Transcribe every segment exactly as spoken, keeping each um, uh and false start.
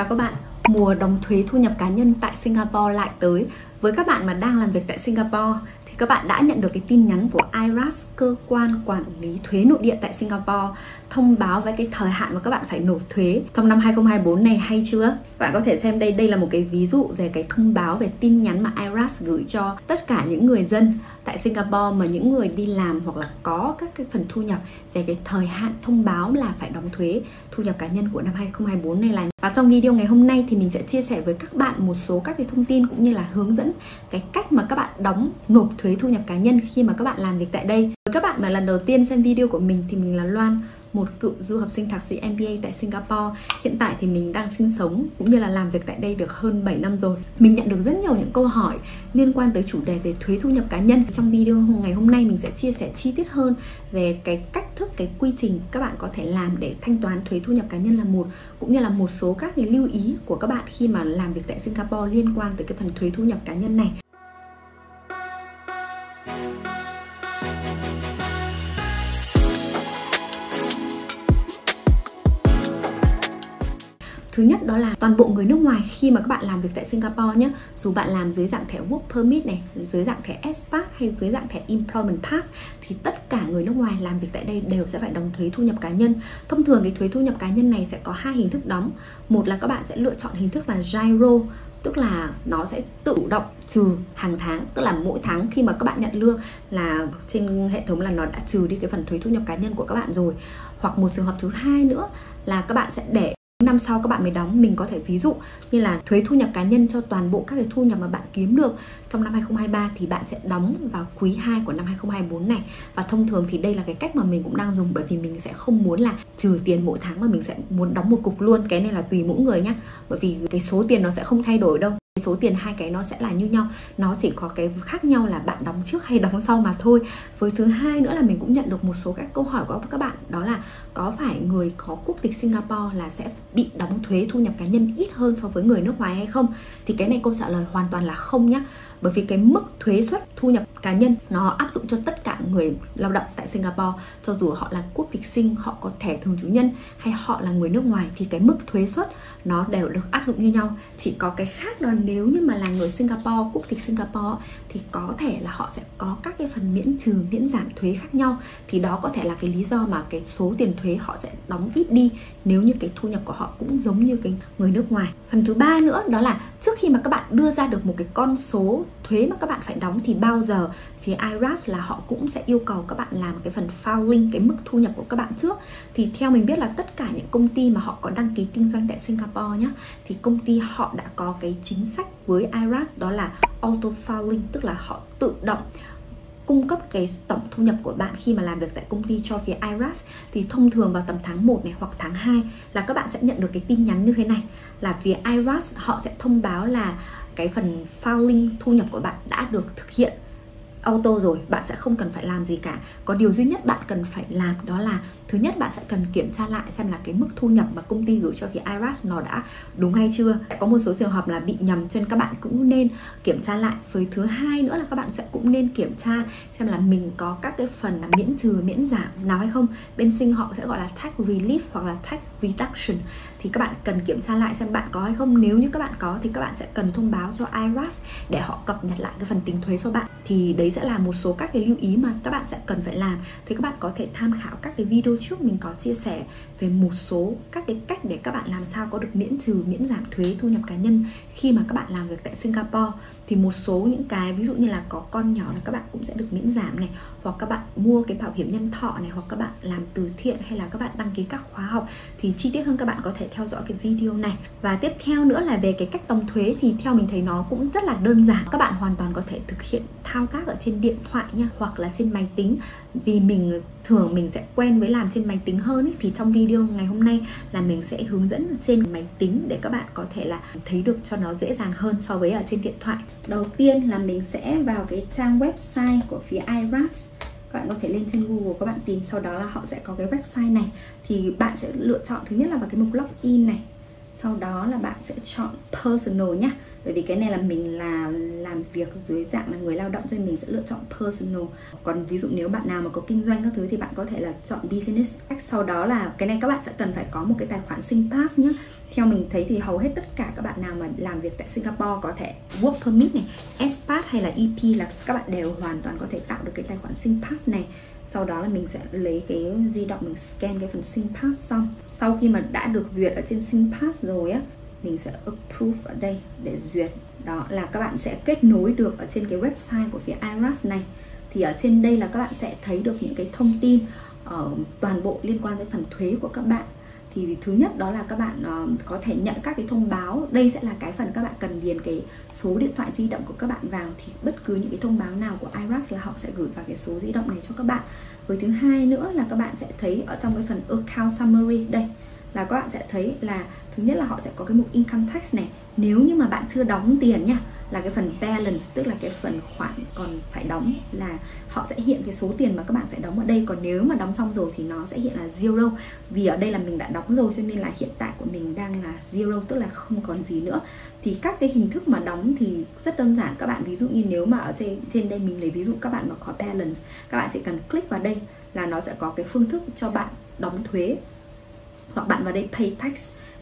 Chào các bạn, mùa đóng thuế thu nhập cá nhân tại Singapore lại tới. Với các bạn mà đang làm việc tại Singapore thì các bạn đã nhận được cái tin nhắn của i rát, cơ quan quản lý thuế nội địa tại Singapore, thông báo về cái thời hạn mà các bạn phải nộp thuế trong năm hai không hai tư này, hay chưa? Các bạn có thể xem đây, đây là một cái ví dụ về cái thông báo về tin nhắn mà i rát gửi cho tất cả những người dân tại Singapore mà những người đi làm hoặc là có các cái phần thu nhập về cái thời hạn thông báo là phải đóng thuế thu nhập cá nhân của năm hai không hai tư này là. Và trong video ngày hôm nay thì mình sẽ chia sẻ với các bạn một số các cái thông tin cũng như là hướng dẫn cái cách mà các bạn đóng nộp thuế thu nhập cá nhân khi mà các bạn làm việc tại đây. Với các bạn mà lần đầu tiên xem video của mình thì mình là Loan, một cựu du học sinh thạc sĩ em bê a tại Singapore. Hiện tại thì mình đang sinh sống cũng như là làm việc tại đây được hơn bảy năm rồi. Mình nhận được rất nhiều những câu hỏi liên quan tới chủ đề về thuế thu nhập cá nhân. Trong video ngày hôm nay mình sẽ chia sẻ chi tiết hơn về cái cách thức, cái quy trình các bạn có thể làm để thanh toán thuế thu nhập cá nhân là một, cũng như là một số các cái lưu ý của các bạn khi mà làm việc tại Singapore liên quan tới cái phần thuế thu nhập cá nhân này. Thứ nhất đó là toàn bộ người nước ngoài khi mà các bạn làm việc tại Singapore nhé, dù bạn làm dưới dạng thẻ Work Permit này, dưới dạng thẻ Expat hay dưới dạng thẻ Employment Pass thì tất cả người nước ngoài làm việc tại đây đều sẽ phải đóng thuế thu nhập cá nhân. Thông thường cái thuế thu nhập cá nhân này sẽ có hai hình thức đóng. Một là các bạn sẽ lựa chọn hình thức là Gyro, tức là nó sẽ tự động trừ hàng tháng, tức là mỗi tháng khi mà các bạn nhận lương là trên hệ thống là nó đã trừ đi cái phần thuế thu nhập cá nhân của các bạn rồi. Hoặc một trường hợp thứ hai nữa là các bạn sẽ để năm sau các bạn mới đóng. Mình có thể ví dụ như là thuế thu nhập cá nhân cho toàn bộ các cái thu nhập mà bạn kiếm được trong năm hai không hai ba thì bạn sẽ đóng vào quý hai của năm hai không hai tư này. Và thông thường thì đây là cái cách mà mình cũng đang dùng, bởi vì mình sẽ không muốn là trừ tiền mỗi tháng mà mình sẽ muốn đóng một cục luôn. Cái này là tùy mỗi người nhá, bởi vì cái số tiền nó sẽ không thay đổi đâu, số tiền hai cái nó sẽ là như nhau, nó chỉ có cái khác nhau là bạn đóng trước hay đóng sau mà thôi. Với thứ hai nữa là mình cũng nhận được một số các câu hỏi của các bạn, đó là có phải người có quốc tịch Singapore là sẽ bị đóng thuế thu nhập cá nhân ít hơn so với người nước ngoài hay không? Thì cái này câu trả lời hoàn toàn là không nhá, bởi vì cái mức thuế suất thu nhập cá nhân nó áp dụng cho tất cả người lao động tại Singapore, cho dù họ là quốc tịch Sing, họ có thẻ thường trú nhân hay họ là người nước ngoài thì cái mức thuế suất nó đều được áp dụng như nhau. Chỉ có cái khác đó, nếu như mà là người Singapore, quốc tịch Singapore thì có thể là họ sẽ có các cái phần miễn trừ, miễn giảm thuế khác nhau. Thì đó có thể là cái lý do mà cái số tiền thuế họ sẽ đóng ít đi nếu như cái thu nhập của họ cũng giống như cái người nước ngoài. Phần thứ ba nữa đó là trước khi mà các bạn đưa ra được một cái con số thuế mà các bạn phải đóng thì bao giờ phía i rát là họ cũng sẽ yêu cầu các bạn làm cái phần filing, cái mức thu nhập của các bạn trước. Thì theo mình biết là tất cả những công ty mà họ có đăng ký kinh doanh tại Singapore nhá, thì công ty họ đã có cái chính sách với i rát đó là auto filing, tức là họ tự động cung cấp cái tổng thu nhập của bạn khi mà làm việc tại công ty cho phía i rát. Thì thông thường vào tầm tháng một này hoặc tháng hai là các bạn sẽ nhận được cái tin nhắn như thế này, là phía i rát họ sẽ thông báo là cái phần filing thu nhập của bạn đã được thực hiện auto rồi, bạn sẽ không cần phải làm gì cả. Có điều duy nhất bạn cần phải làm đó là thứ nhất bạn sẽ cần kiểm tra lại xem là cái mức thu nhập mà công ty gửi cho phía i rát nó đã đúng hay chưa. Có một số trường hợp là bị nhầm cho nên các bạn cũng nên kiểm tra lại. Với thứ hai nữa là các bạn sẽ cũng nên kiểm tra xem là mình có các cái phần là miễn trừ, miễn giảm nào hay không. Bên Sing họ sẽ gọi là tax relief hoặc là tax reduction. Thì các bạn cần kiểm tra lại xem bạn có hay không. Nếu như các bạn có thì các bạn sẽ cần thông báo cho i rát để họ cập nhật lại cái phần tính thuế cho bạn. Thì đấy sẽ là một số các cái lưu ý mà các bạn sẽ cần phải làm. Thì các bạn có thể tham khảo các cái video trước mình có chia sẻ về một số các cái cách để các bạn làm sao có được miễn trừ, miễn giảm thuế thu nhập cá nhân khi mà các bạn làm việc tại Singapore. Thì một số những cái ví dụ như là có con nhỏ là các bạn cũng sẽ được miễn giảm này, hoặc các bạn mua cái bảo hiểm nhân thọ này, hoặc các bạn làm từ thiện, hay là các bạn đăng ký các khóa học. Thì chi tiết hơn các bạn có thể theo dõi cái video này. Và tiếp theo nữa là về cái cách đóng thuế thì theo mình thấy nó cũng rất là đơn giản. Các bạn hoàn toàn có thể thực hiện thao tác ở trên điện thoại nha, hoặc là trên máy tính. Vì mình thường mình sẽ quen với làm trên máy tính hơn ý. Thì trong video ngày hôm nay là mình sẽ hướng dẫn trên máy tính để các bạn có thể là thấy được cho nó dễ dàng hơn so với ở trên điện thoại. Đầu tiên là mình sẽ vào cái trang website của phía i rát. Các bạn có thể lên trên Google các bạn tìm, sau đó là họ sẽ có cái website này. Thì bạn sẽ lựa chọn thứ nhất là vào cái mục login này. Sau đó là bạn sẽ chọn personal nhá. Bởi vì cái này là mình là làm việc dưới dạng là người lao động cho nên mình sẽ lựa chọn personal. Còn ví dụ nếu bạn nào mà có kinh doanh các thứ thì bạn có thể là chọn business. Sau đó là cái này các bạn sẽ cần phải có một cái tài khoản SingPass nhé. Theo mình thấy thì hầu hết tất cả các bạn nào mà làm việc tại Singapore có thể work permit này, expat hay là e pê là các bạn đều hoàn toàn có thể tạo được cái tài khoản SingPass này. Sau đó là mình sẽ lấy cái di động, mình scan cái phần SingPass xong. Sau khi mà đã được duyệt ở trên SingPass rồi á, mình sẽ approve ở đây để duyệt. Đó là các bạn sẽ kết nối được ở trên cái website của phía i rát này. Thì ở trên đây là các bạn sẽ thấy được những cái thông tin ở toàn bộ liên quan đến phần thuế của các bạn. Thì thứ nhất đó là các bạn có thể nhận các cái thông báo. Đây sẽ là cái phần các bạn cần điền cái số điện thoại di động của các bạn vào. Thì bất cứ những cái thông báo nào của i rát là họ sẽ gửi vào cái số di động này cho các bạn. Với thứ hai nữa là các bạn sẽ thấy ở trong cái phần account summary đây, là các bạn sẽ thấy là thứ nhất là họ sẽ có cái mục income tax này. Nếu như mà bạn chưa đóng tiền nha, là cái phần balance, tức là cái phần khoản còn phải đóng, là họ sẽ hiện cái số tiền mà các bạn phải đóng ở đây. Còn nếu mà đóng xong rồi thì nó sẽ hiện là zero. Vì ở đây là mình đã đóng rồi cho nên là hiện tại của mình đang là zero, tức là không còn gì nữa. Thì các cái hình thức mà đóng thì rất đơn giản các bạn. Ví dụ như nếu mà ở trên, trên đây mình lấy ví dụ các bạn mà có balance, các bạn chỉ cần click vào đây là nó sẽ có cái phương thức cho bạn đóng thuế. Hoặc bạn vào đây pay tax.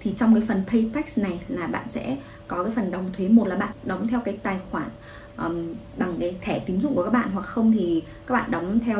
Thì trong cái phần pay tax này là bạn sẽ có cái phần đóng thuế. Một là bạn đóng theo cái tài khoản um, bằng cái thẻ tín dụng của các bạn, hoặc không thì các bạn đóng theo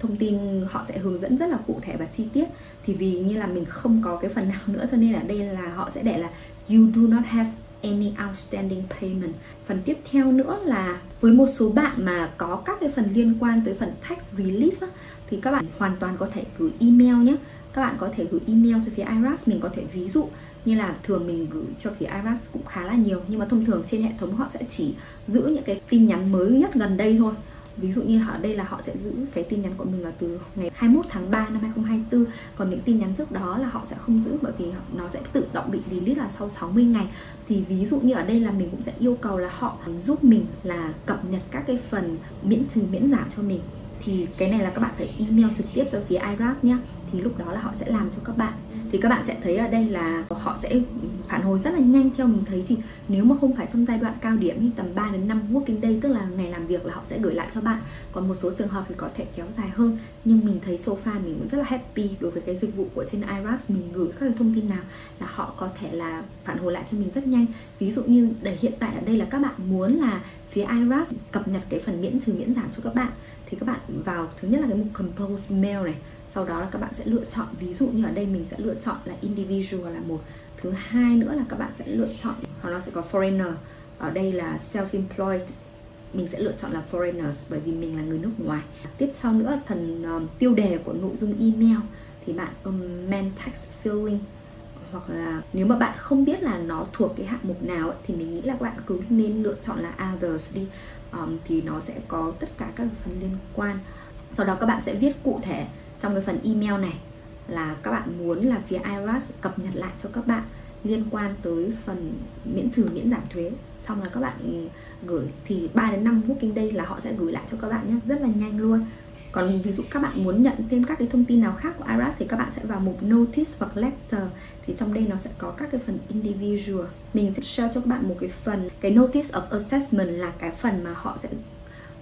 thông tin họ sẽ hướng dẫn rất là cụ thể và chi tiết. Thì vì như là mình không có cái phần nào nữa cho nên là đây là họ sẽ để là you do not have any outstanding payment. Phần tiếp theo nữa là với một số bạn mà có các cái phần liên quan tới phần tax relief á, thì các bạn hoàn toàn có thể gửi email nhé. Các bạn có thể gửi email cho phía i rát. Mình có thể ví dụ như là thường mình gửi cho phía i rát cũng khá là nhiều, nhưng mà thông thường trên hệ thống họ sẽ chỉ giữ những cái tin nhắn mới nhất gần đây thôi. Ví dụ như ở đây là họ sẽ giữ cái tin nhắn của mình là từ ngày hai mươi mốt tháng ba năm hai nghìn không trăm hai mươi tư. Còn những tin nhắn trước đó là họ sẽ không giữ, bởi vì nó sẽ tự động bị delete là sau sáu mươi ngày. Thì ví dụ như ở đây là mình cũng sẽ yêu cầu là họ giúp mình là cập nhật các cái phần miễn trừ miễn giảm cho mình. Thì cái này là các bạn phải email trực tiếp cho phía i rát nhé. Thì lúc đó là họ sẽ làm cho các bạn. Thì các bạn sẽ thấy ở đây là họ sẽ phản hồi rất là nhanh. Theo mình thấy thì nếu mà không phải trong giai đoạn cao điểm như tầm ba đến năm working day, tức là ngày làm việc, là họ sẽ gửi lại cho bạn. Còn một số trường hợp thì có thể kéo dài hơn. Nhưng mình thấy so far mình cũng rất là happy đối với cái dịch vụ của trên i rát. Mình gửi các thông tin nào là họ có thể là phản hồi lại cho mình rất nhanh. Ví dụ như để hiện tại ở đây là các bạn muốn là phía i rát cập nhật cái phần miễn trừ miễn giảm cho các bạn, thì các bạn vào thứ nhất là cái mục compose mail này. Sau đó là các bạn sẽ lựa chọn, ví dụ như ở đây mình sẽ lựa chọn là individual là một. Thứ hai nữa là các bạn sẽ lựa chọn, hoặc nó sẽ có foreigner. Ở đây là self-employed, mình sẽ lựa chọn là foreigners bởi vì mình là người nước ngoài. Tiếp sau nữa phần um, tiêu đề của nội dung email thì bạn comment text filling. Hoặc là nếu mà bạn không biết là nó thuộc cái hạng mục nào ấy, thì mình nghĩ là các bạn cứ nên lựa chọn là others đi. um, Thì nó sẽ có tất cả các phần liên quan. Sau đó các bạn sẽ viết cụ thể trong cái phần email này là các bạn muốn là phía i rát cập nhật lại cho các bạn liên quan tới phần miễn trừ miễn giảm thuế. Xong là các bạn gửi thì ba đến năm working day là họ sẽ gửi lại cho các bạn nhé, rất là nhanh luôn. Còn ví dụ các bạn muốn nhận thêm các cái thông tin nào khác của i rát thì các bạn sẽ vào mục notice hoặc letter. Thì trong đây nó sẽ có các cái phần individual. Mình sẽ share cho các bạn một cái phần, cái notice of assessment là cái phần mà họ sẽ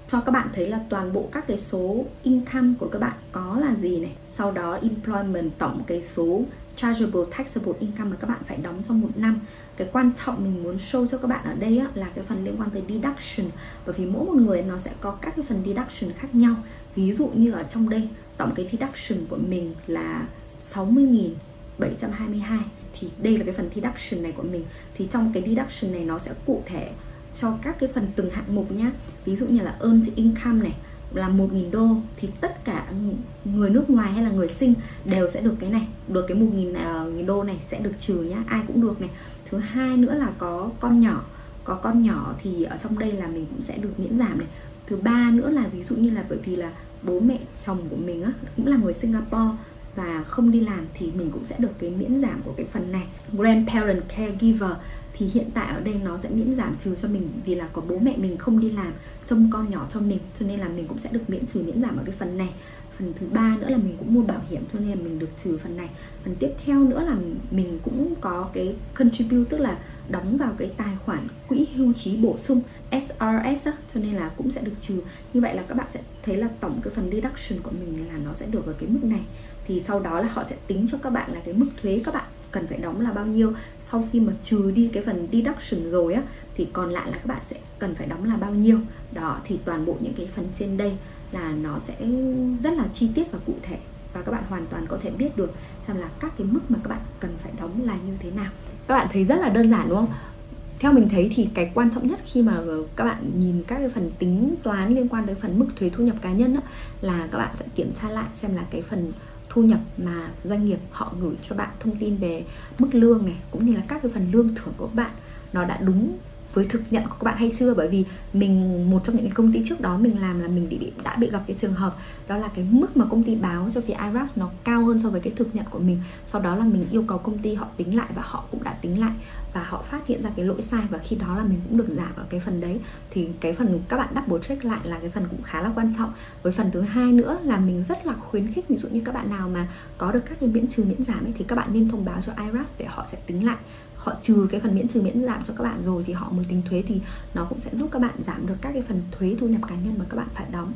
cho các bạn thấy là toàn bộ các cái số income của các bạn có là gì này. Sau đó employment, tổng cái số chargeable taxable income mà các bạn phải đóng trong một năm. Cái quan trọng mình muốn show cho các bạn ở đây á, là cái phần liên quan tới deduction. Bởi vì mỗi một người nó sẽ có các cái phần deduction khác nhau. Ví dụ như ở trong đây tổng cái deduction của mình là sáu mươi nghìn bảy trăm hai mươi hai. Thì đây là cái phần deduction này của mình. Thì trong cái deduction này nó sẽ cụ thể cho các cái phần từng hạng mục nhá. Ví dụ như là earned income này là một nghìn đô, thì tất cả người nước ngoài hay là người Sing đều sẽ được cái này, được cái một nghìn đô này sẽ được trừ nhá, ai cũng được này. Thứ hai nữa là có con nhỏ, có con nhỏ thì ở trong đây là mình cũng sẽ được miễn giảm này. Thứ ba nữa là ví dụ như là bởi vì là bố mẹ chồng của mình á, cũng là người Singapore và không đi làm thì mình cũng sẽ được cái miễn giảm của cái phần này. Grandparent caregiver thì hiện tại ở đây nó sẽ miễn giảm trừ cho mình vì là có bố mẹ mình không đi làm trông con nhỏ cho mình, cho nên là mình cũng sẽ được miễn trừ miễn giảm ở cái phần này. Phần thứ ba nữa là mình cũng mua bảo hiểm cho nên là mình được trừ phần này. Phần tiếp theo nữa là mình cũng có cái contribute, tức là đóng vào cái tài khoản quỹ hưu trí bổ sung S R S á, cho nên là cũng sẽ được trừ. Như vậy là các bạn sẽ thấy là tổng cái phần deduction của mình là nó sẽ được ở cái mức này. Thì sau đó là họ sẽ tính cho các bạn là cái mức thuế các bạn cần phải đóng là bao nhiêu. Sau khi mà trừ đi cái phần deduction rồi á, thì còn lại là các bạn sẽ cần phải đóng là bao nhiêu. Đó, thì toàn bộ những cái phần trên đây là nó sẽ rất là chi tiết và cụ thể, và các bạn hoàn toàn có thể biết được xem là các cái mức mà các bạn cần phải đóng là như thế nào. Các bạn thấy rất là đơn giản đúng không? Theo mình thấy thì cái quan trọng nhất khi mà các bạn nhìn các cái phần tính toán liên quan tới phần mức thuế thu nhập cá nhân đó, là các bạn sẽ kiểm tra lại xem là cái phần thu nhập mà doanh nghiệp họ gửi cho bạn thông tin về mức lương này, cũng như là các cái phần lương thưởng của các bạn nó đã đúng với thực nhận của các bạn hay chưa. Bởi vì mình, một trong những cái công ty trước đó mình làm là mình bị, đã bị gặp cái trường hợp đó là cái mức mà công ty báo cho phía i rát nó cao hơn so với cái thực nhận của mình. Sau đó là mình yêu cầu công ty họ tính lại và họ cũng đã tính lại và họ phát hiện ra cái lỗi sai, và khi đó là mình cũng được giảm ở cái phần đấy. Thì cái phần các bạn double check lại là cái phần cũng khá là quan trọng. Với phần thứ hai nữa là mình rất là khuyến khích, ví dụ như các bạn nào mà có được các cái miễn trừ miễn giảm ấy, thì các bạn nên thông báo cho i rát để họ sẽ tính lại, họ trừ cái phần miễn trừ miễn giảm cho các bạn rồi thì họ mới tính thuế, thì nó cũng sẽ giúp các bạn giảm được các cái phần thuế thu nhập cá nhân mà các bạn phải đóng.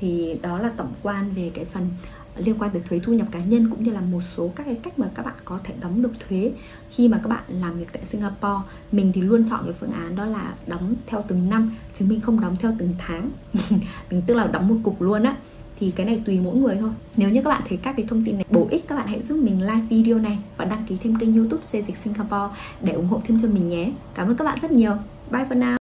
Thì đó là tổng quan về cái phần liên quan tới thuế thu nhập cá nhân, cũng như là một số các cái cách mà các bạn có thể đóng được thuế khi mà các bạn làm việc tại Singapore. Mình thì luôn chọn cái phương án đó là đóng theo từng năm, chứ mình không đóng theo từng tháng. Mình tức là đóng một cục luôn á. Thì cái này tùy mỗi người thôi. Nếu như các bạn thấy các cái thông tin này bổ ích, các bạn hãy giúp mình like video này và đăng ký thêm kênh YouTube Xê Dịch Singapore để ủng hộ thêm cho mình nhé. Cảm ơn các bạn rất nhiều. Bye for now.